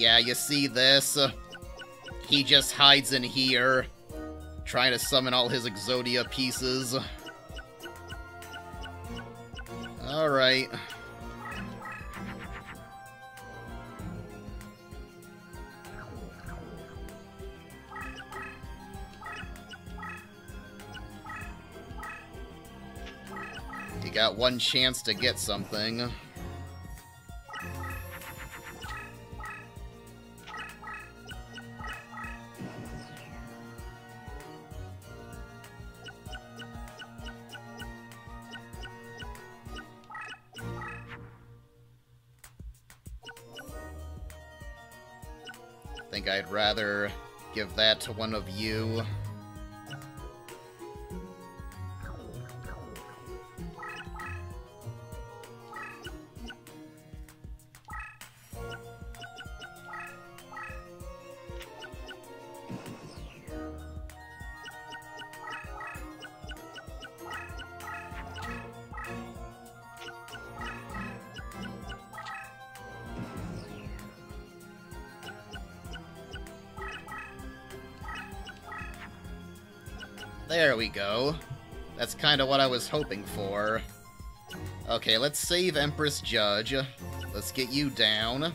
Yeah, you see this? He just hides in here, trying to summon all his Exodia pieces. Alright. You got one chance to get something. I think I'd rather give that to one of you. There we go. That's kind of what I was hoping for. Okay, let's save Empress Judge. Let's get you down.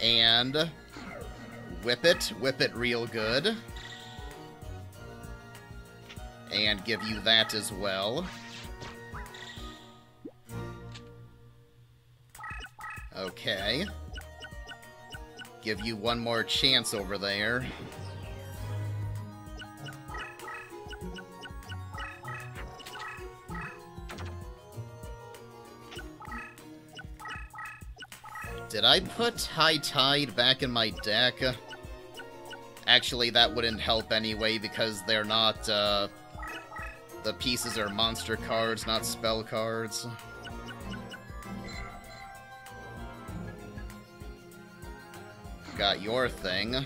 And whip it real good. And give you that as well. Okay. Give you one more chance over there. Did I put High Tide back in my deck? Actually, that wouldn't help anyway, because they're not, the pieces are monster cards, not spell cards. Got your thing. Do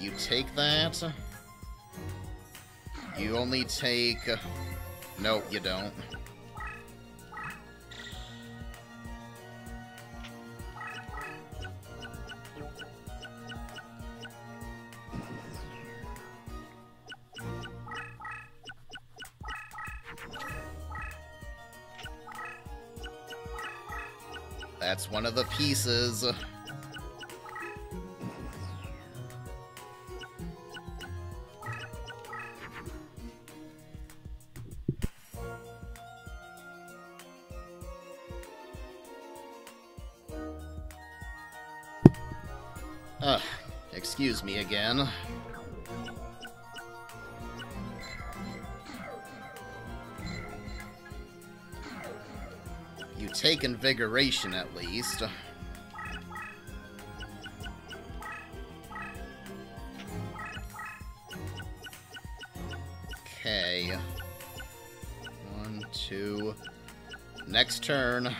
you take that? You only take... No, you don't. That's one of the pieces. Excuse me again. You take Invigoration at least. Okay. One, two. Next turn.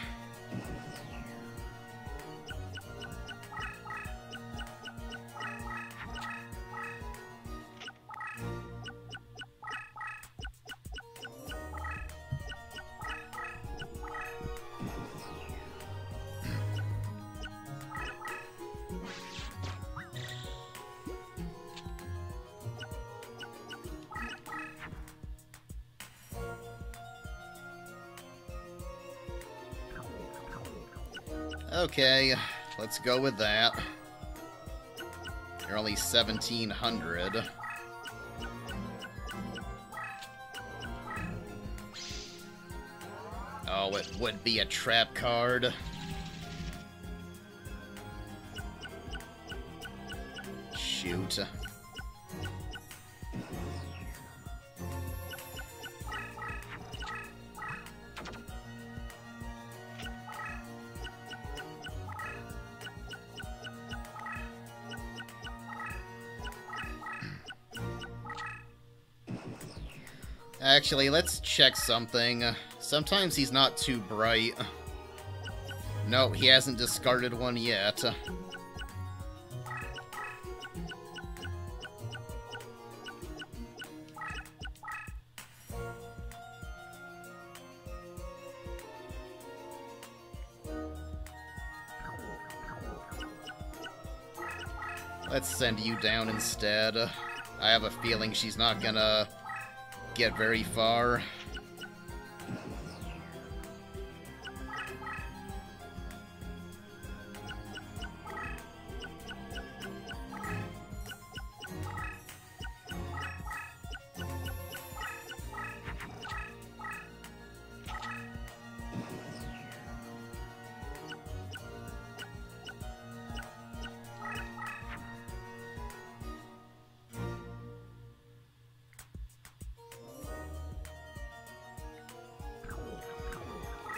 Okay, let's go with that. You're only 1700. Oh, it would be a trap card. Shoot. Actually, let's check something. Sometimes he's not too bright. No, he hasn't discarded one yet. Let's send you down instead. I have a feeling she's not gonna get very far.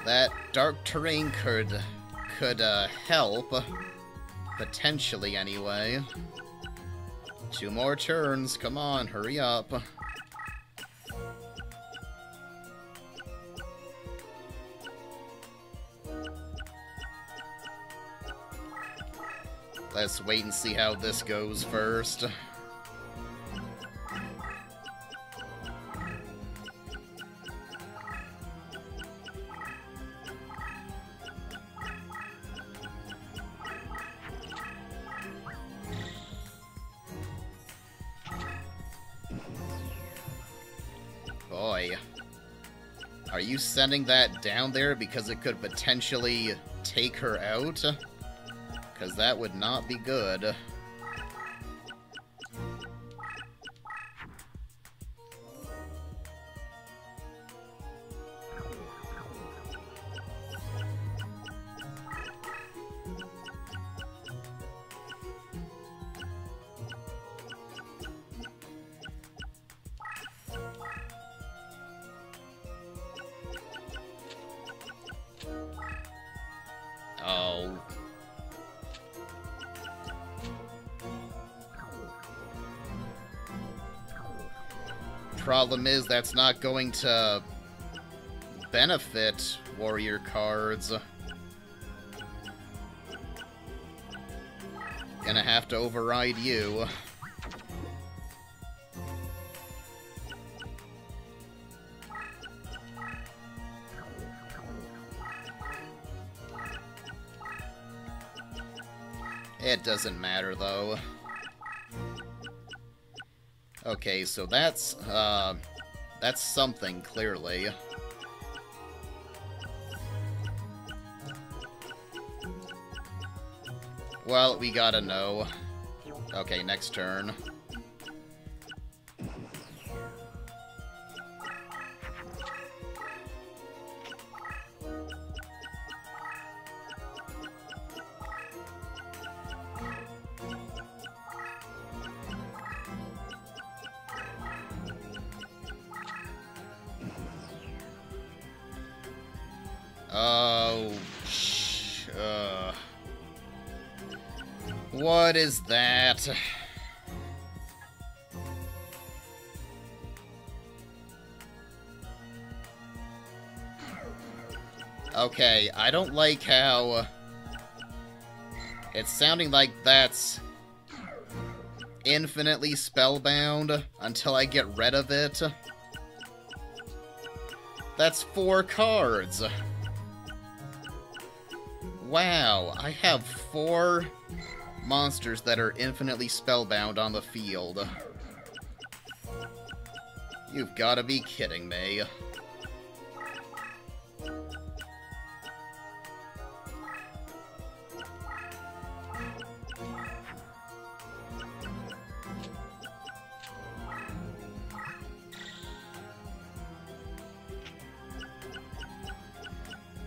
That dark terrain could help, potentially anyway. 2 more turns, come on, hurry up. Let's wait and see how this goes first. Are you sending that down there because it could potentially take her out? Because that would not be good. Problem is, that's not going to benefit warrior cards. Gonna have to override you. It doesn't matter though. Okay, so that's something, clearly. Well, we gotta know. Okay, next turn. What is that? Okay, I don't like how it's sounding like that's infinitely spellbound until I get rid of it. That's 4 cards. Wow, I have 4 monsters that are infinitely spellbound on the field. You've got to be kidding me.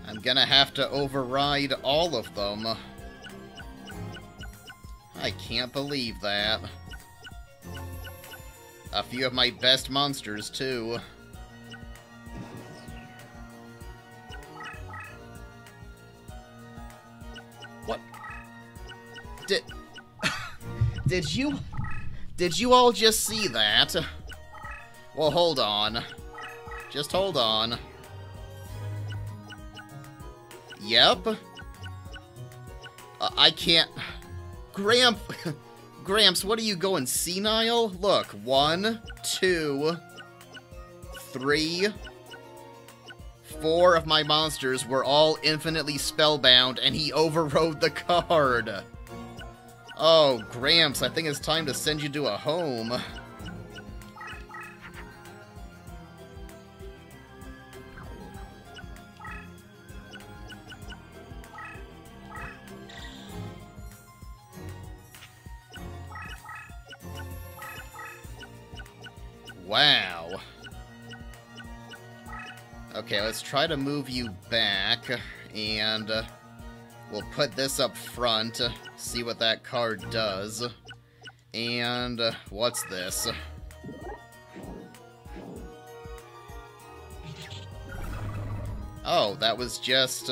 I'm gonna have to override all of them. I can't believe that. A few of my best monsters, too. What? Did you all just see that? Well, hold on. Just hold on. Yep. I can't... Gramps, what are you going, senile? Look, 1, 2, 3, 4 of my monsters were all infinitely spellbound, and he overrode the card. Oh, Gramps, I think it's time to send you to a home. Wow. Okay, let's try to move you back, and we'll put this up front, see what that card does. And what's this? Oh, that was just...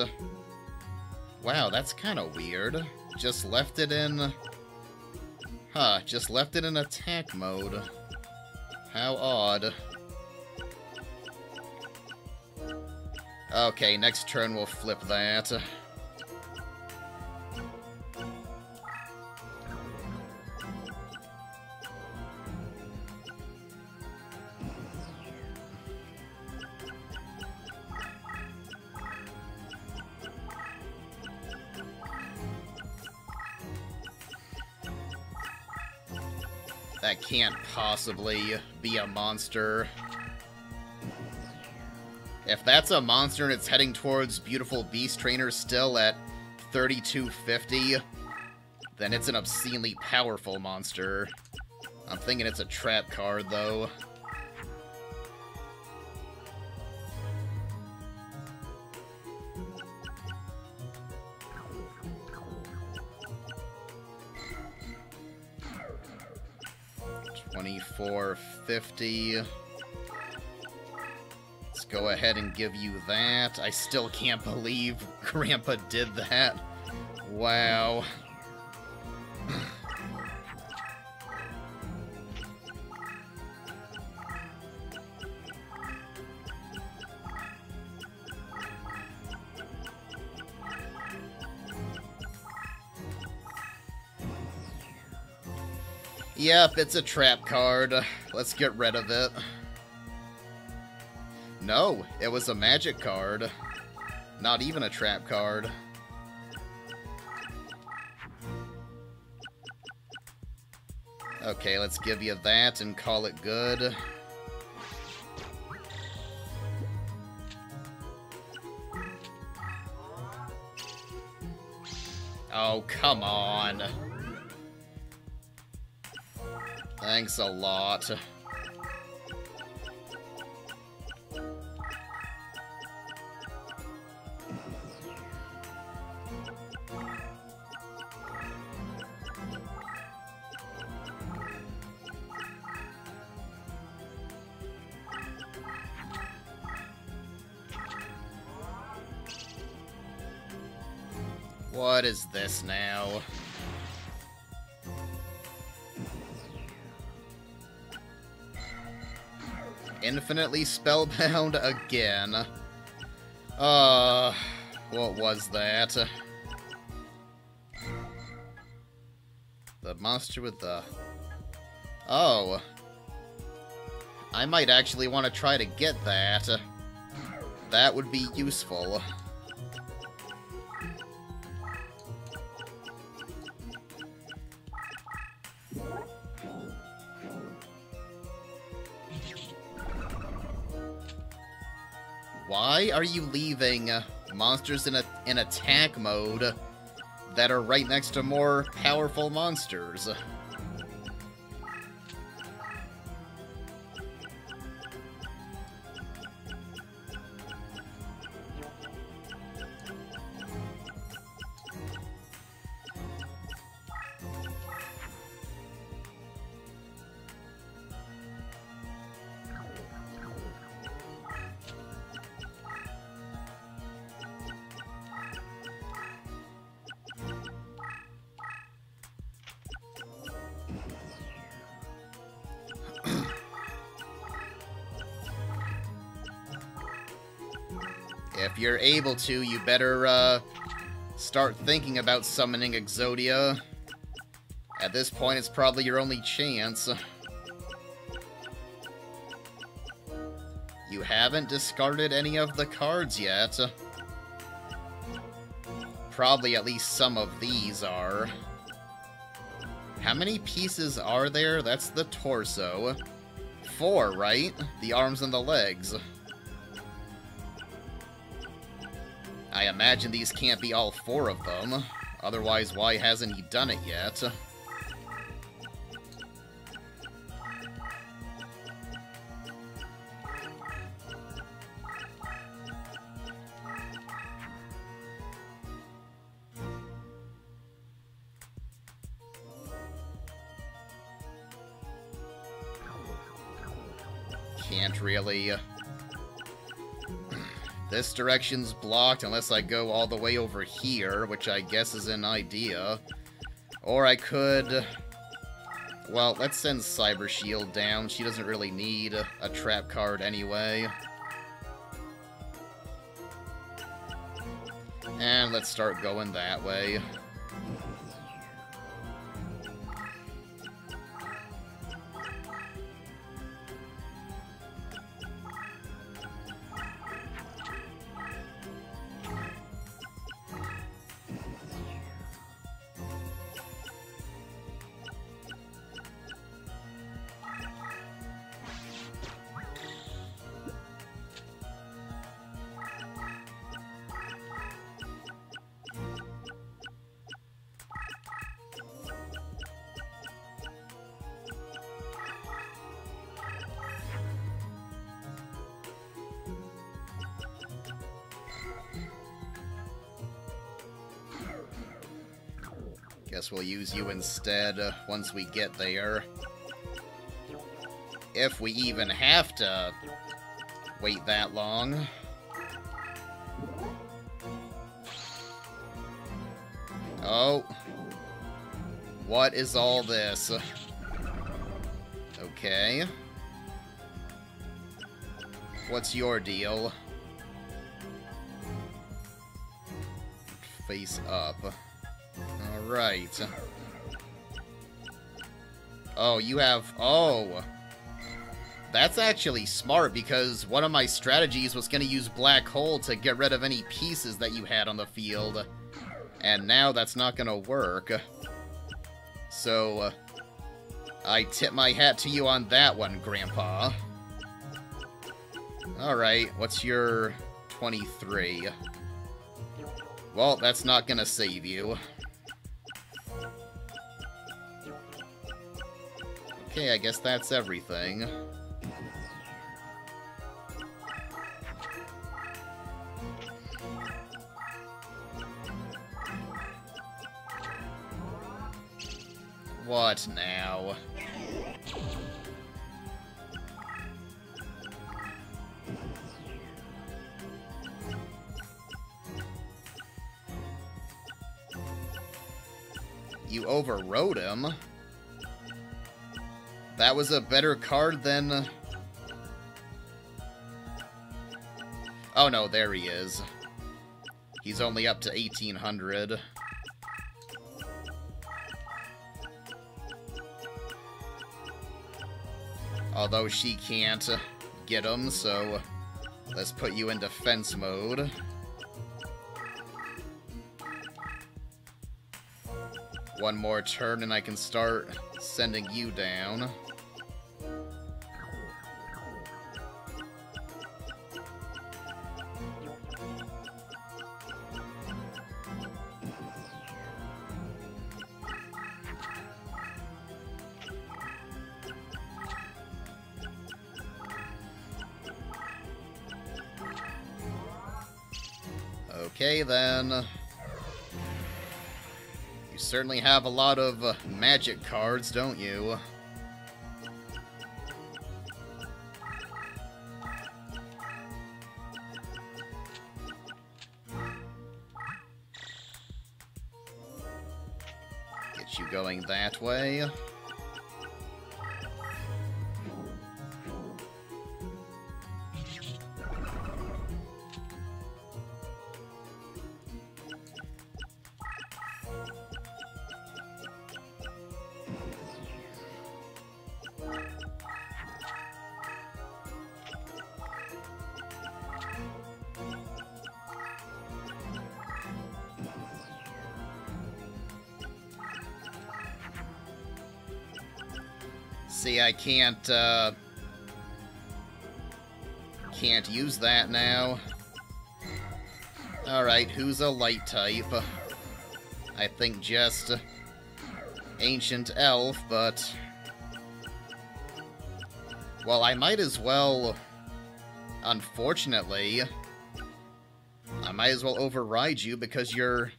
wow, that's kind of weird. Just left it in... huh, just left it in attack mode. How odd. Okay, next turn we'll flip that. That can't possibly be a monster. If that's a monster and it's heading towards Beautiful Beast Trainer still at 3250, then it's an obscenely powerful monster. I'm thinking it's a trap card, though. $24.50. Let's go ahead and give you that. I still can't believe Grandpa did that. Wow. Yep, it's a trap card. Let's get rid of it. No, it was a magic card. Not even a trap card. Okay, let's give you that and call it good. Oh, come on. Thanks a lot. What is this now? Infinitely spellbound again. What was that? The monster with the... oh. I might actually want to try to get that. That would be useful. Why are you leaving monsters in attack mode that are right next to more powerful monsters? If you're able to, you better start thinking about summoning Exodia. At this point, it's probably your only chance. You haven't discarded any of the cards yet. Probably at least some of these are. How many pieces are there? That's the torso. 4, right? The arms and the legs. I imagine these can't be all 4 of them. Otherwise, why hasn't he done it yet? Can't really. This direction's blocked unless I go all the way over here, which I guess is an idea. Or I could... Well, let's send Cyber Shield down. She doesn't really need a trap card anyway. And let's start going that way. Guess we'll use you instead once we get there. If we even have to wait that long. Oh. What is all this? Okay. What's your deal? Face up. Right. Oh, you have... Oh! That's actually smart, because one of my strategies was going to use Black Hole to get rid of any pieces that you had on the field. And now that's not going to work. So, I tip my hat to you on that one, Grandpa. Alright, what's your 23? Well, that's not going to save you. Okay, I guess that's everything. What now? You overrode him? That was a better card than... Oh no, there he is. He's only up to 1800. Although she can't get him, so let's put you in defense mode. One more turn and I can start sending you down. Okay, then... Certainly have a lot of magic cards, don't you? Get you going that way. See, I can't use that now. Alright, who's a light type? I think just Ancient Elf, but... well, I might as well... unfortunately, I might as well override you because you're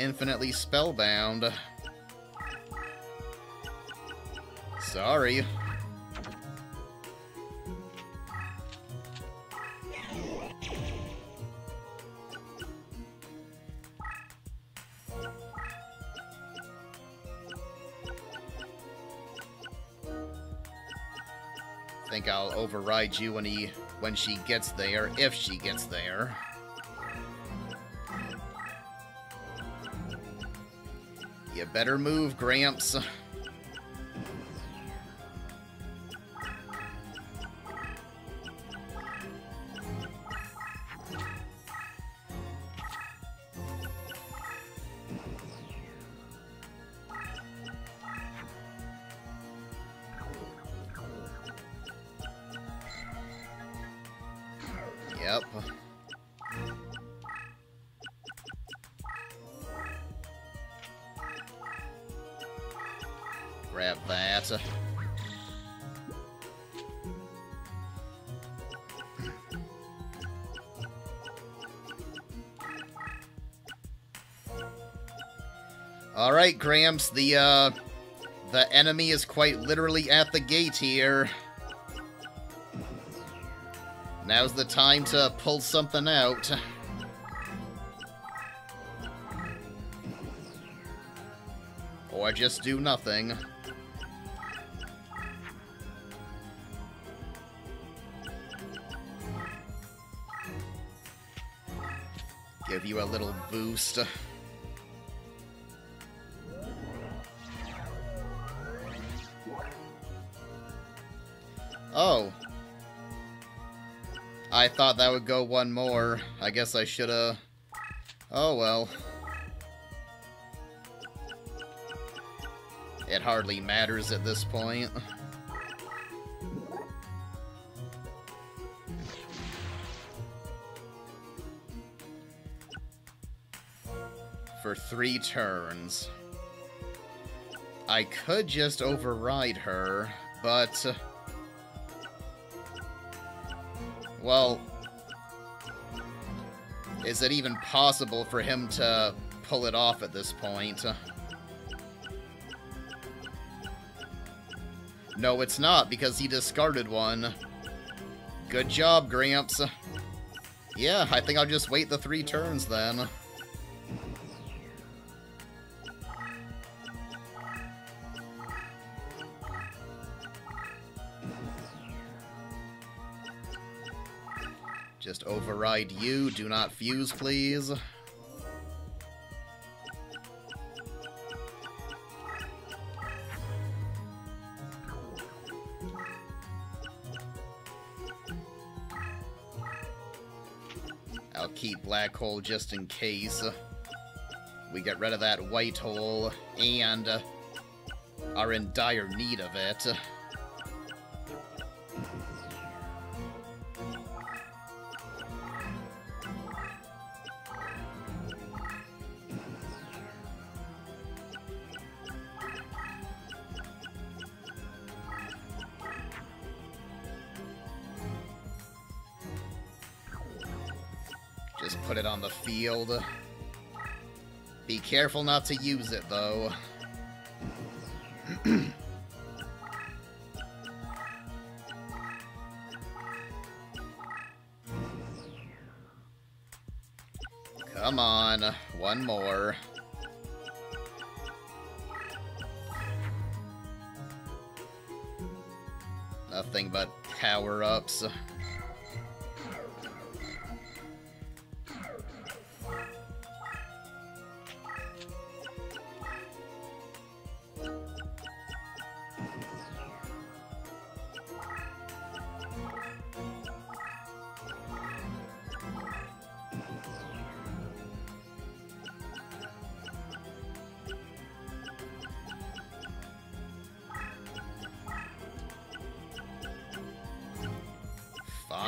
infinitely spellbound. Sorry. I think I'll override you when she gets there, if she gets there. You better move, Gramps. Yep. Grab that. Alright, Gramps, the enemy is quite literally at the gate here. Now's the time to pull something out. Or just do nothing. Give you a little boost. Oh. I thought that would go one more. I guess I should've... oh well. It hardly matters at this point. For 3 turns. I could just override her, but... well, is it even possible for him to pull it off at this point? No, it's not, because he discarded one. Good job, Gramps. Yeah, I think I'll just wait the 3 turns then. Just override you. Do not fuse, please. I'll keep black hole just in case. We get rid of that white hole and are in dire need of it. Just put it on the field. Be careful not to use it, though. Come on, one more. Nothing but power-ups.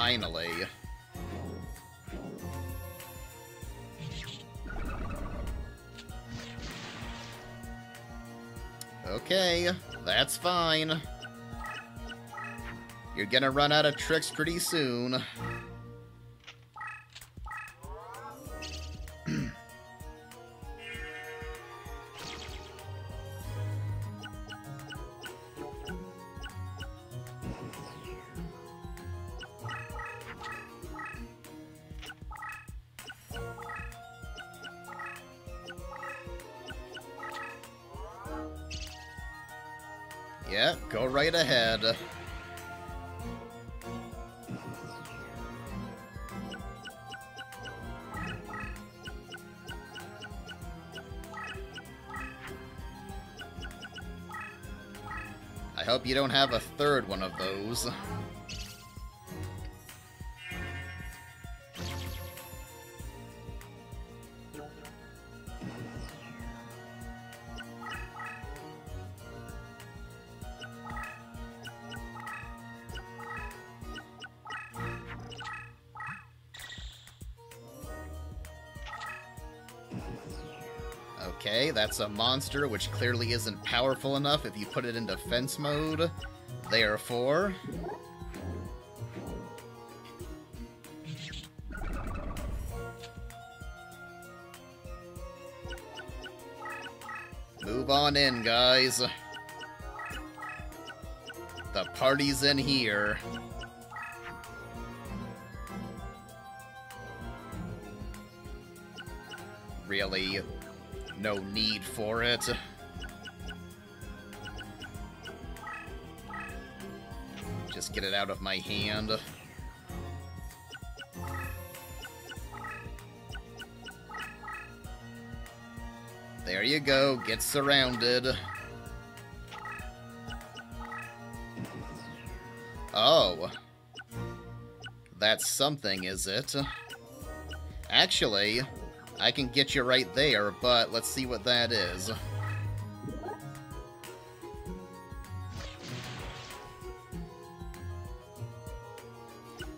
Finally. Okay, that's fine. You're gonna run out of tricks pretty soon. Yeah, go right ahead. I hope you don't have a third one of those. Okay, that's a monster which clearly isn't powerful enough if you put it in defense mode. Therefore... move on in, guys. The party's in here. Really? No need for it. Just get it out of my hand. There you go, get surrounded. Oh. That's something, is it? Actually... I can get you right there, but let's see what that is.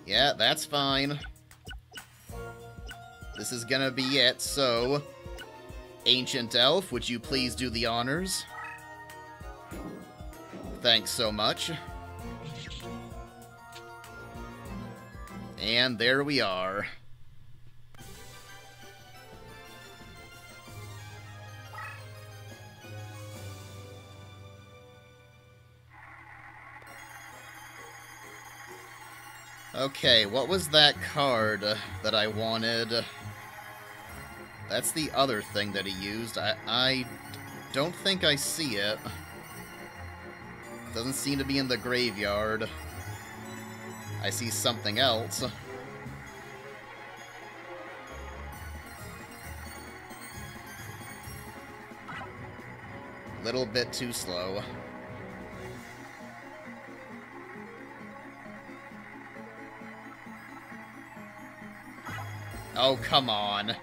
Yeah, that's fine. This is gonna be it, so... Ancient Elf, would you please do the honors? Thanks so much. And there we are. Okay, what was that card that I wanted? That's the other thing that he used. I don't think I see it. Doesn't seem to be in the graveyard. I see something else. Little bit too slow. Oh, come on.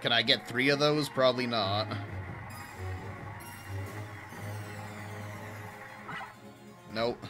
Can I get three of those? Probably not. Nope.